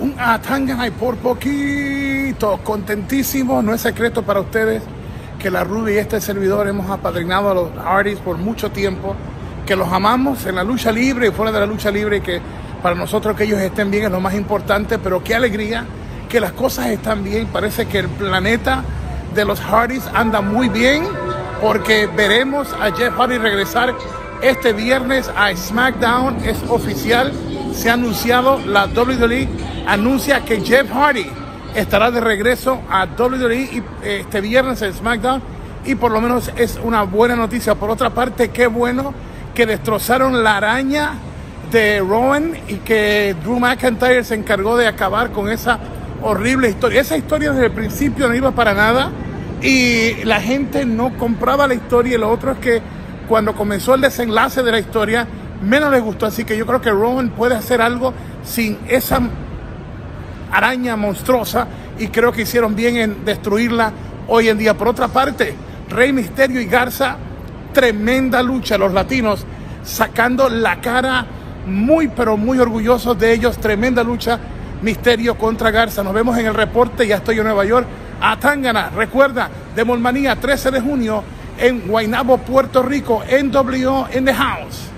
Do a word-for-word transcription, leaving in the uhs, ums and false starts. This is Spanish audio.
un Atángana y por poquito. Contentísimo, no es secreto para ustedes que la Ruby y este servidor hemos apadrinado a los Hardys por mucho tiempo, que los amamos en la lucha libre y fuera de la lucha libre, y que para nosotros que ellos estén bien es lo más importante. Pero qué alegría que las cosas están bien. Parece que el planeta de los Hardys anda muy bien, porque veremos a Jeff Hardy regresar este viernes a SmackDown. Es oficial, se ha anunciado, la doble u doble u E anuncia que Jeff Hardy estará de regreso a doble u doble u E este viernes en SmackDown, y por lo menos es una buena noticia. Por otra parte, qué bueno que destrozaron la araña de Rowan y que Drew McIntyre se encargó de acabar con esa horrible historia. Esa historia desde el principio no iba para nada y la gente no compraba la historia, y lo otro es que cuando comenzó el desenlace de la historia menos les gustó. Así que yo creo que Rowan puede hacer algo sin esa araña monstruosa, y creo que hicieron bien en destruirla hoy en día. Por otra parte, Rey Misterio y Garza, tremenda lucha, los latinos sacando la cara, muy pero muy orgullosos de ellos. Tremenda lucha, Misterio contra Garza. Nos vemos en el reporte. Ya estoy en Nueva York. Atángana, recuerda, Demolmanía, trece de junio en Guaynabo, Puerto Rico, en doble u E, en The House.